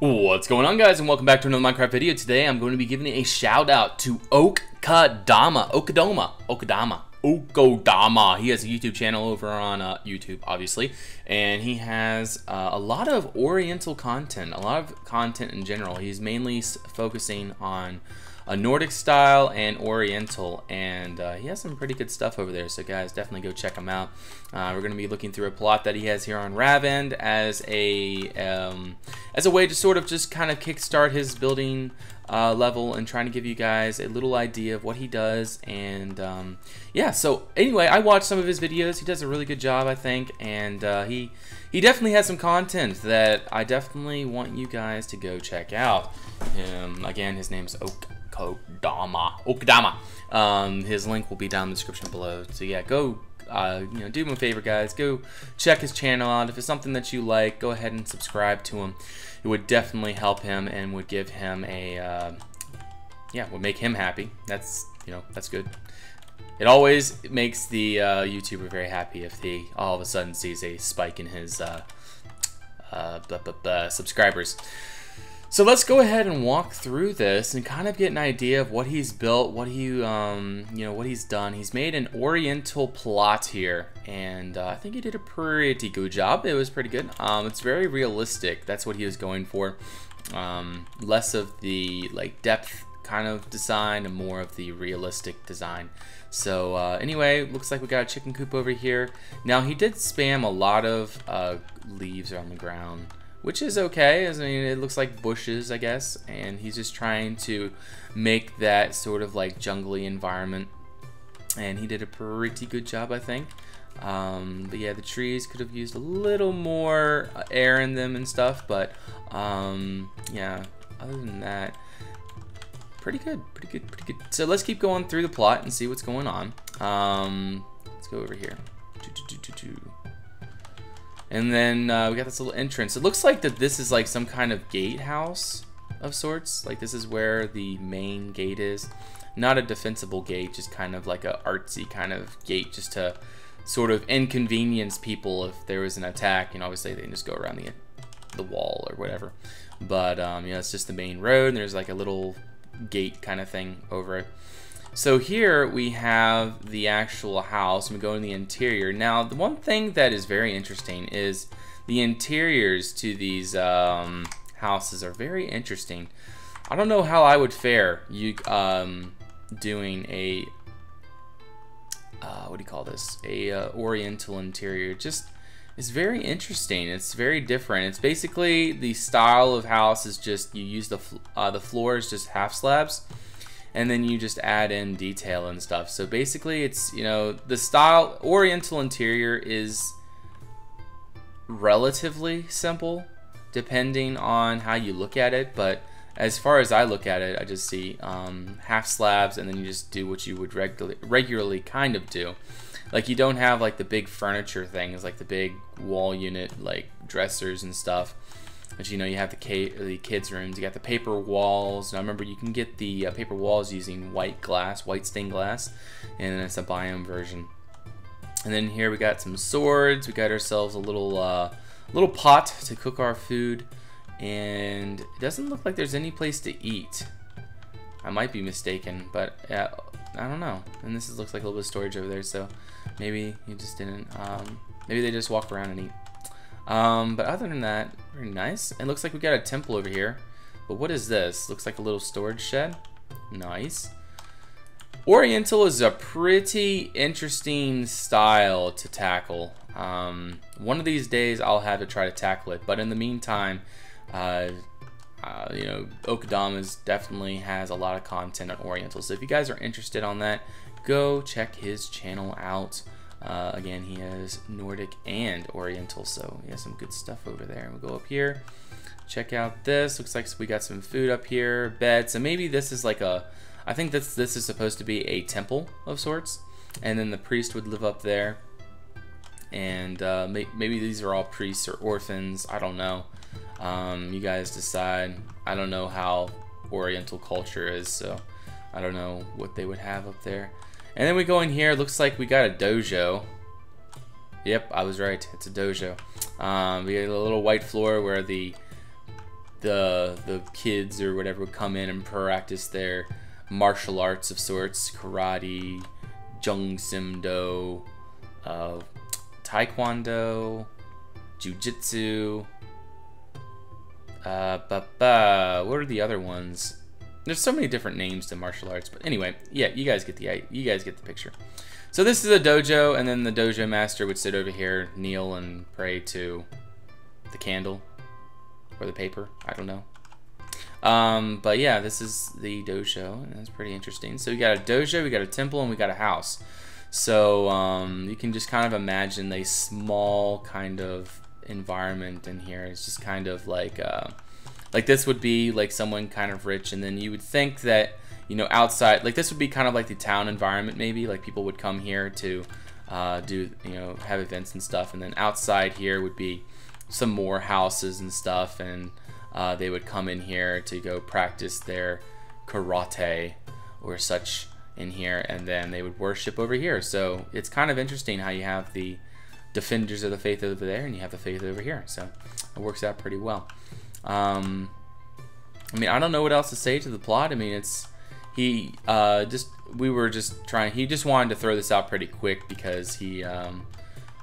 What's going on, guys, and welcome back to another Minecraft video. Today I'm going to be giving a shout out to OakKodama. He has a YouTube channel over on YouTube, obviously, and he has a lot of oriental content, a lot of content in general. He's mainly focusing on a Nordic style and oriental, and he has some pretty good stuff over there, so guys, definitely go check him out. We're gonna be looking through a plot that he has here on Ravend as a way to sort of just kind of kickstart his building level and trying to give you guys a little idea of what he does. And yeah, so anyway, I watched some of his videos. He does a really good job, I think, and he definitely has some content that I definitely want you guys to go check out. Again, his name's OakKodama. His link will be down in the description below. So yeah, go you know, do him a favor, guys, go check his channel out. If it's something that you like, go ahead and subscribe to him. It would definitely help him and would give him a yeah, would make him happy. That's, you know, that's good. It always makes the YouTuber very happy if he all of a sudden sees a spike in his subscribers. So let's go ahead and walk through this and kind of get an idea of what he's built, what he, you know, what he's done. He's made an oriental plot here, and I think he did a pretty good job. It was pretty good. It's very realistic. That's what he was going for. Less of the like depth kind of design and more of the realistic design. So anyway, looks like we got a chicken coop over here. Now he did spam a lot of leaves on the ground, which is okay. I mean, it looks like bushes, I guess, and he's just trying to make that sort of like jungly environment, and he did a pretty good job, I think. But yeah, the trees could have used a little more air in them and stuff, but yeah, other than that, pretty good. So let's keep going through the plot and see what's going on. Let's go over here. And then we got this little entrance. It looks like that this is like some kind of gatehouse of sorts. Like this is where the main gate is. Not a defensible gate, just kind of like a artsy kind of gate, just to sort of inconvenience people if there was an attack. You know, obviously they can just go around the wall or whatever. But you know, it's just the main road, and there's like a little gate kind of thing over it. So here we have the actual house, and we go in the interior. Now, the one thing that is very interesting is the interiors to these houses are very interesting. I don't know how I would fare doing a what do you call this? A oriental interior. Just, it's very interesting. It's very different. It's basically the style of house is just you use the floors just half slabs, and then you just add in detail and stuff. So basically it's, you know, the style oriental interior is relatively simple depending on how you look at it, but as far as I look at it, I just see half slabs, and then you just do what you would regularly kind of do. Like, you don't have like the big furniture things, like the big wall unit like dressers and stuff. But you know, you have the kids' rooms, you got the paper walls. Now remember, you can get the paper walls using white glass, white stained glass, and it's a biome version. And then here we got some swords. We got ourselves a little pot to cook our food, and it doesn't look like there's any place to eat. I might be mistaken, but I don't know. And this is, looks like a little bit of storage over there, so maybe you just didn't. Maybe they just walk around and eat. But other than that, very nice. It looks like we got a temple over here. But what is this? Looks like a little storage shed. Nice. Oriental is a pretty interesting style to tackle. One of these days I'll have to try to tackle it. But in the meantime, you know, OakKodama definitely has a lot of content on Oriental. So if you guys are interested on that, go check his channel out. Again, he has Nordic and Oriental, so he has some good stuff over there. We'll go up here, check out this. Looks like we got some food up here, bed. So maybe this is like a, I think this is supposed to be a temple of sorts, and then the priest would live up there. And maybe these are all priests or orphans. I don't know. You guys decide. I don't know how Oriental culture is, so I don't know what they would have up there. And then we go in here, looks like we got a dojo. Yep, I was right, it's a dojo. We got a little white floor where the the kids or whatever would come in and practice their martial arts of sorts, karate, jung sim do, taekwondo, jujitsu. What are the other ones? There's so many different names to martial arts, but anyway, yeah, you guys get the picture. So this is a dojo, and then the dojo master would sit over here, kneel, and pray to the candle or the paper. I don't know. But yeah, this is the dojo, and that's pretty interesting. So we got a dojo, we got a temple, and we got a house. So you can just kind of imagine a small kind of environment in here. It's just kind of like this would be like someone kind of rich, and then you would think that, you know, outside, like this would be kind of like the town environment, maybe like people would come here to do, you know, have events and stuff, and then outside here would be some more houses and stuff, and they would come in here to go practice their karate or such in here, and then they would worship over here. So it's kind of interesting how you have the defenders of the faith over there and you have the faith over here, so it works out pretty well. I mean, I don't know what else to say to the plot. I mean, it's he just wanted to throw this out pretty quick because he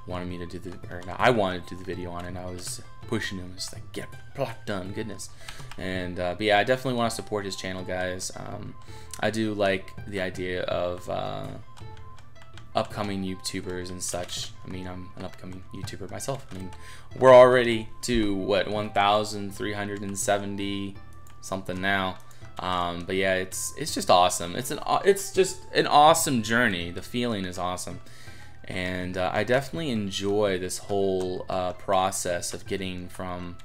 wanted me to do the, or no, I wanted to do the video on it, and I was pushing him. It's like, get plot done, goodness. And but yeah, I definitely want to support his channel, guys. I do like the idea of upcoming YouTubers and such. I mean, I'm an upcoming YouTuber myself. I mean, we're already to what, 1,370 something now. But yeah, it's just awesome. It's just an awesome journey. The feeling is awesome, and I definitely enjoy this whole process of getting from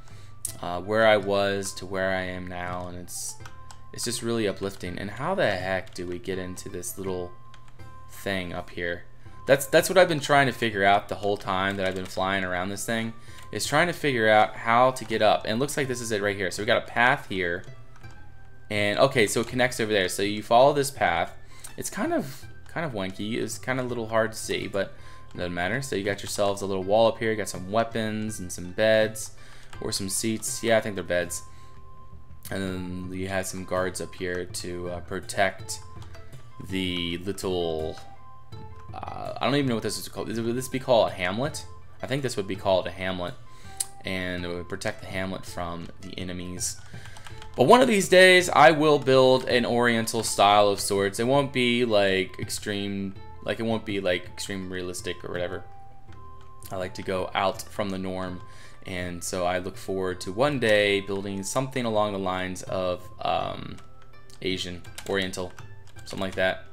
where I was to where I am now, and it's just really uplifting. And how the heck do we get into this little thing up here? That's what I've been trying to figure out the whole time that I've been flying around this thing, is trying to figure out how to get up. And it looks like this is it right here. So we got a path here, and okay, so it connects over there. So you follow this path. It's kind of wanky. It's kind of a little hard to see, but it doesn't matter. So you got yourselves a little wall up here. You got some weapons and some beds or some seats. Yeah, I think they're beds. And then you have some guards up here to protect the little, I don't even know what this is called. Would this be called a hamlet? I think this would be called a hamlet, and it would protect the hamlet from the enemies. But one of these days I will build an oriental style of sorts. It won't be like extreme, like it won't be like extreme realistic or whatever. I like to go out from the norm, and so I look forward to one day building something along the lines of Asian, oriental, something like that.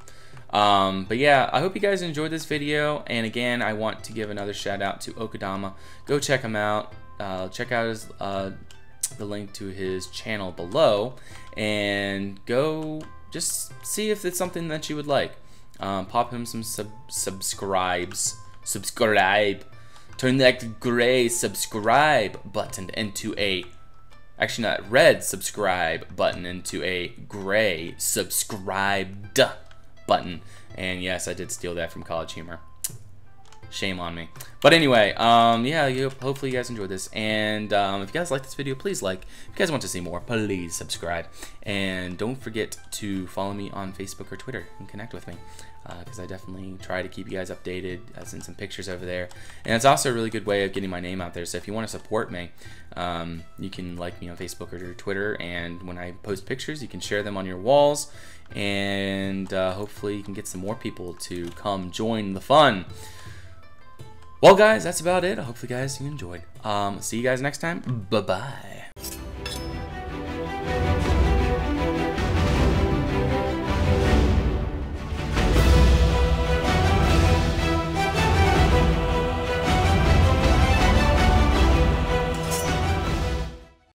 But yeah, I hope you guys enjoyed this video, and again, I want to give another shout out to OakKodama. Go check him out. Check out his the link to his channel below, and go just see if it's something that you would like. Pop him some subscribe, turn that gray subscribe button into a, actually not red subscribe button, into a gray subscribed button. And yes, I did steal that from College Humor. Shame on me. But anyway, yeah, hopefully you guys enjoyed this. And if you guys like this video, please like. If you guys want to see more, please subscribe. And don't forget to follow me on Facebook or Twitter and connect with me, because I definitely try to keep you guys updated. I send some pictures over there. And it's also a really good way of getting my name out there. So if you want to support me, you can like me on Facebook or Twitter. And when I post pictures, you can share them on your walls. And hopefully you can get some more people to come join the fun. Well, guys, that's about it. I hope you guys enjoyed. See you guys next time. Bye-bye.